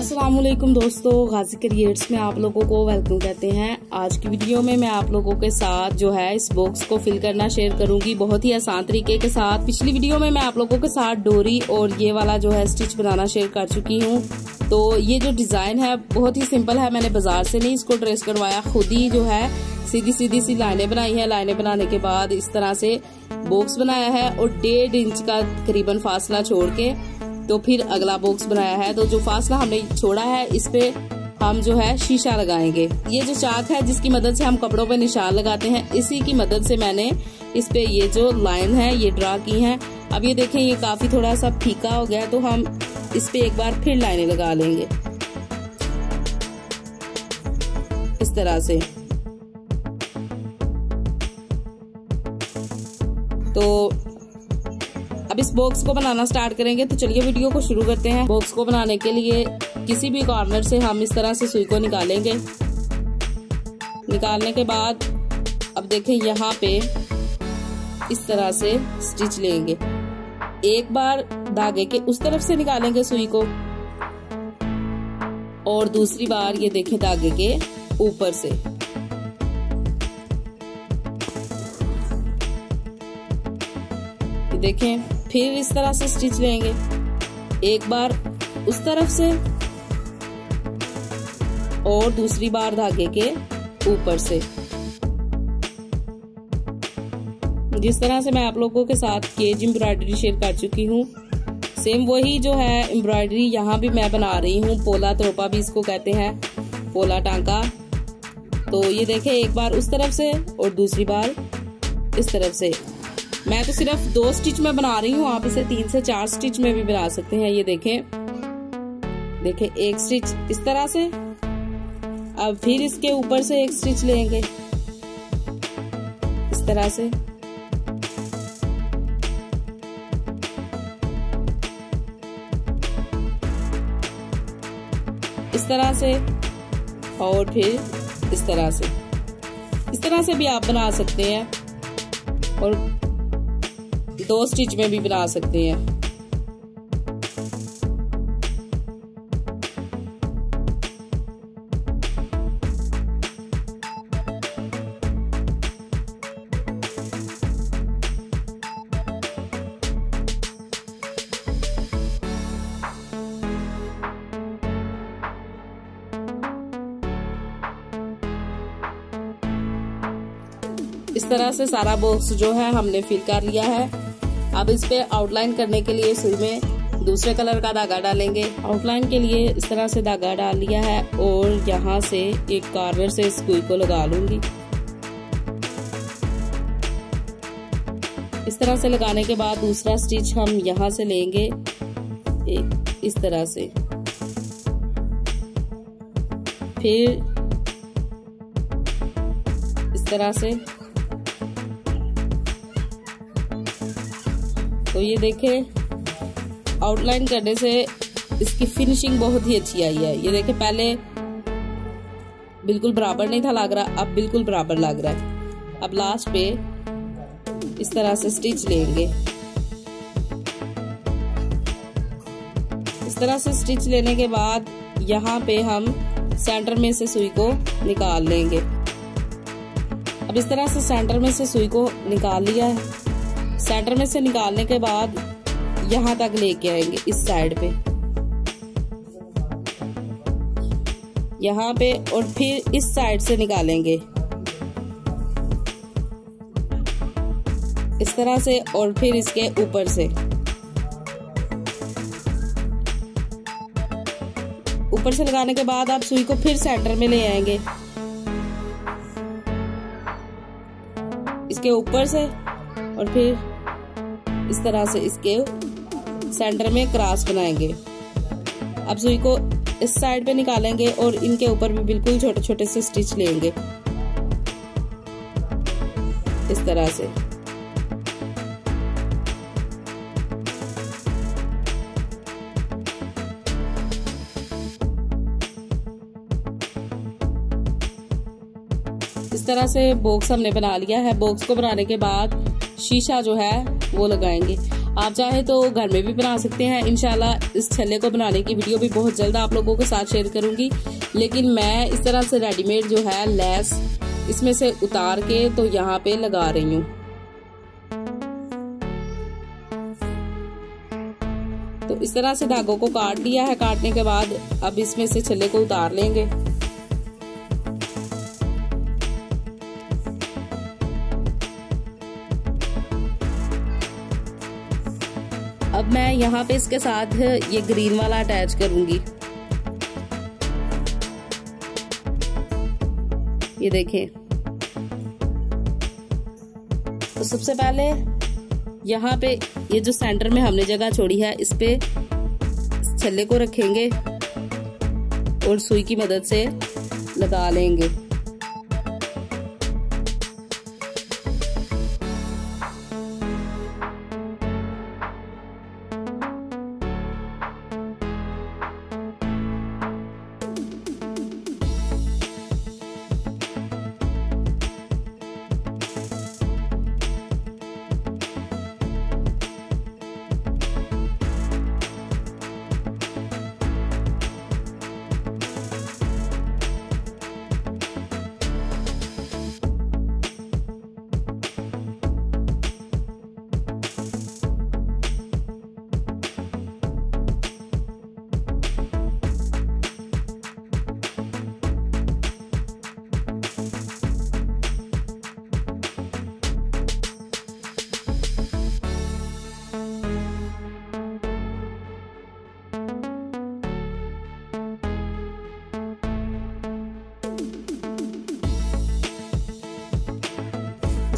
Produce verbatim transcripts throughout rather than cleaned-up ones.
अस्सलामुअलैकुम दोस्तों, गाजी क्रिएट्स में आप लोगों को वेलकम कहते हैं। आज की वीडियो में मैं आप लोगों के साथ जो है इस बॉक्स को फिल करना शेयर करूंगी बहुत ही आसान तरीके के साथ। पिछली वीडियो में मैं आप लोगों के साथ डोरी और ये वाला जो है स्टिच बनाना शेयर कर चुकी हूँ। तो ये जो डिजाइन है बहुत ही सिंपल है, मैंने बाजार से नहीं इसको ट्रेस करवाया, खुद ही जो है सीधी सीधी सी लाइनें बनाई है। लाइनें बनाने के बाद इस तरह से बॉक्स बनाया है और डेढ़ इंच का करीबन फासला छोड़ के तो फिर अगला बॉक्स बनाया है। तो जो फासला हमने छोड़ा है इस पे हम जो है शीशा लगाएंगे। ये जो चाक है जिसकी मदद से हम कपड़ों पे निशान लगाते हैं, इसी की मदद से मैंने इस पे ये जो लाइन है ये ड्रा की है। अब ये देखें, ये काफी थोड़ा सा फीका हो गया, तो हम इस पे एक बार फिर लाइनें लगा लेंगे इस तरह से। तो अब इस बॉक्स को बनाना स्टार्ट करेंगे, तो चलिए वीडियो को शुरू करते हैं। बॉक्स को बनाने के लिए किसी भी कॉर्नर से हम इस तरह से सुई को निकालेंगे। निकालने के बाद अब देखें यहाँ पे इस तरह से स्टिच लेंगे। एक बार धागे के उस तरफ से निकालेंगे सुई को और दूसरी बार ये देखें धागे के ऊपर से। देखें फिर इस तरह से स्टिच लेंगे, एक बार उस तरफ से और दूसरी बार धागे के ऊपर से। जिस तरह से मैं आप लोगों के साथ केज एम्ब्रॉयडरी शेयर कर चुकी हूँ, सेम वही जो है एम्ब्रॉयडरी यहाँ भी मैं बना रही हूँ। पोला तोपा भी इसको कहते हैं, पोला टांका। तो ये देखें एक बार उस तरफ से और दूसरी बार इस तरफ से। मैं तो सिर्फ दो स्टिच में बना रही हूँ, आप इसे तीन से चार स्टिच में भी बना सकते हैं। ये देखें देखें एक स्टिच इस तरह से, अब फिर इसके ऊपर से एक स्टिच लेंगे इस तरह से। इस तरह से और फिर इस तरह से। इस तरह से भी आप बना सकते हैं और दो स्टिच में भी बना सकते हैं। इस तरह से सारा बॉक्स जो है हमने फिल कर लिया है। अब इस पे आउटलाइन करने के लिए सुई में दूसरे कलर का धागा डालेंगे। आउटलाइन के लिए इस तरह से धागा डाल लिया है और यहाँ से एक कॉर्नर से इस सुई को लगा लूंगी। इस तरह से लगाने के बाद दूसरा स्टिच हम यहाँ से लेंगे एक इस तरह से, फिर इस तरह से। तो ये देखें आउटलाइन करने से इसकी फिनिशिंग बहुत ही अच्छी आई है। ये देखें पहले बिल्कुल बराबर नहीं था लग रहा, अब बिल्कुल बराबर लग रहा है। अब लास्ट पे इस तरह से स्टिच लेंगे। इस तरह से स्टिच लेने के बाद यहाँ पे हम सेंटर में से सुई को निकाल लेंगे। अब इस तरह से सेंटर में से सुई को निकाल लिया है। सेंटर में से निकालने के बाद यहाँ तक लेके आएंगे इस साइड पे, यहाँ पे, और फिर इस साइड से निकालेंगे इस तरह से और फिर इसके ऊपर से। ऊपर से लगाने के बाद आप सुई को फिर सेंटर में ले आएंगे इसके ऊपर से और फिर इस तरह से इसके सेंटर में क्रॉस बनाएंगे। अब सुई को इस साइड पे निकालेंगे और इनके ऊपर भी बिल्कुल छोटे छोटे से स्टिच लेंगे इस तरह से। इस तरह से बॉक्स हमने बना लिया है। बॉक्स को बनाने के बाद शीशा जो है वो लगाएंगे। आप चाहे तो घर में भी बना सकते हैं। इंशाल्लाह इस छल्ले को बनाने की वीडियो भी बहुत जल्द आप लोगों के साथ शेयर करूंगी। लेकिन मैं इस तरह से रेडीमेड जो है लेस इसमें से उतार के तो यहाँ पे लगा रही हूँ। तो इस तरह से धागों को काट दिया है। काटने के बाद अब इसमें से छल्ले को उतार लेंगे। अब मैं यहाँ पे इसके साथ ये ग्रीन वाला अटैच करूंगी। ये देखें, तो सबसे पहले यहाँ पे ये जो सेंटर में हमने जगह छोड़ी है इस पे छल्ले को रखेंगे और सुई की मदद से लगा लेंगे।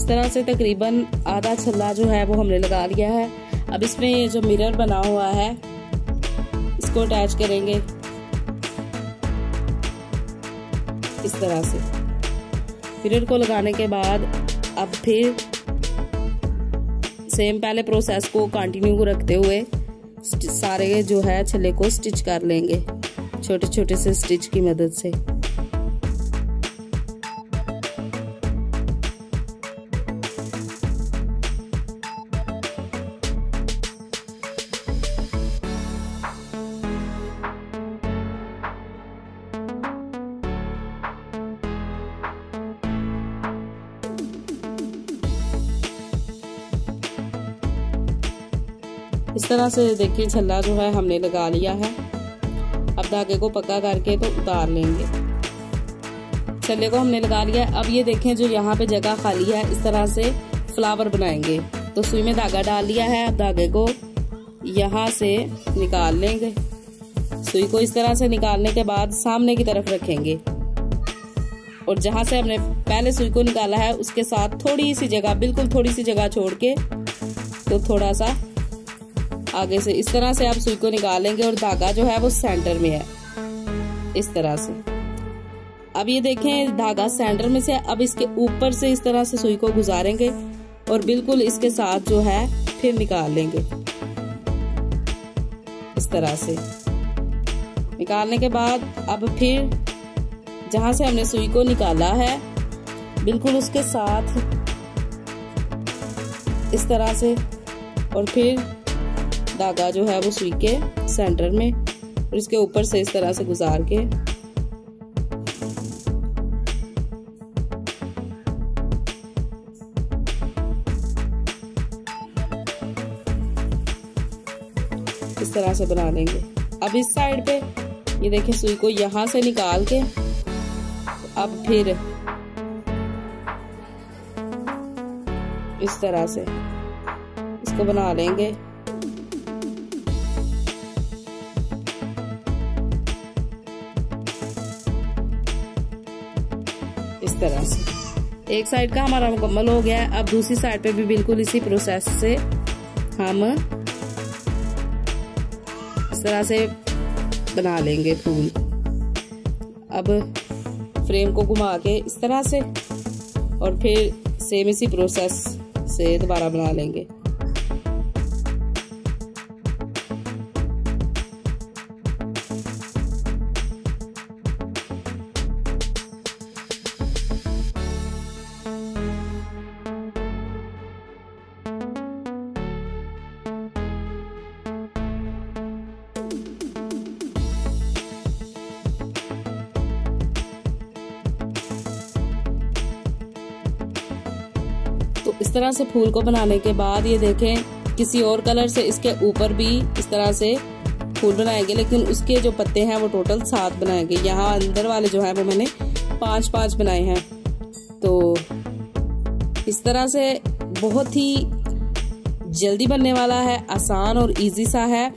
इस तरह से तकरीबन आधा छल्ला जो है वो हमने लगा लिया है। अब इसमें जो मिरर बना हुआ है इसको अटैच करेंगे इस तरह से। मिरर को लगाने के बाद अब फिर सेम पहले प्रोसेस को कंटिन्यू रखते हुए सारे जो है छल्ले को स्टिच कर लेंगे छोटे छोटे से स्टिच की मदद से। इस तरह से देखिए छल्ला जो है हमने लगा लिया है। अब धागे को पक्का करके तो उतार लेंगे। छल्ले को हमने लगा लिया। अब ये देखें जो यहाँ पे जगह खाली है इस तरह से फ्लावर बनाएंगे। तो सुई में धागा डाल लिया है। अब धागे को यहाँ से निकाल लेंगे। सुई को इस तरह से निकालने के बाद सामने की तरफ रखेंगे और जहाँ से हमने पहले सुई को निकाला है उसके साथ थोड़ी सी जगह, बिल्कुल थोड़ी सी जगह छोड़ के तो थोड़ा सा आगे से इस तरह से आप सुई को निकालेंगे और धागा जो है वो सेंटर में है इस तरह से। अब ये देखें धागा सेंटर में से। अब इसके ऊपर से इस तरह से सुई को गुजारेंगे और बिल्कुल इसके साथ जो है फिर निकाल लेंगे इस तरह से। निकालने के बाद अब फिर जहां से हमने सुई को निकाला है बिल्कुल उसके साथ इस तरह से और फिर धागा जो है वो सुई के सेंटर में और इसके ऊपर से इस तरह से गुजार के इस तरह से बना लेंगे। अब इस साइड पे ये देखें सुई को यहां से निकाल के अब फिर इस तरह से इसको बना लेंगे। इस तरह से एक साइड का हमारा मुकम्मल हो गया है। अब दूसरी साइड पे भी बिल्कुल इसी प्रोसेस से हम इस तरह से बना लेंगे फूल। अब फ्रेम को घुमा के इस तरह से और फिर सेम इसी प्रोसेस से दोबारा बना लेंगे। इस तरह से फूल को बनाने के बाद ये देखें किसी और कलर से इसके ऊपर भी इस तरह से फूल बनाएंगे, लेकिन उसके जो पत्ते हैं वो टोटल सात बनाएंगे। यहाँ अंदर वाले जो हैं वो मैंने पाँच पाँच बनाए हैं। तो इस तरह से बहुत ही जल्दी बनने वाला है, आसान और इजी सा है,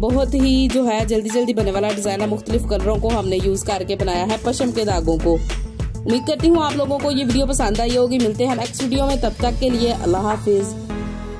बहुत ही जो है जल्दी जल्दी बनने वाला डिज़ाइन है। मुख्तलिफ कलरों को हमने यूज़ करके बनाया है पशम के दागों को। उम्मीद करती हूँ आप लोगों को ये वीडियो पसंद आई होगी। मिलते हैं नेक्स्ट वीडियो में, तब तक के लिए अल्लाह हाफिज़।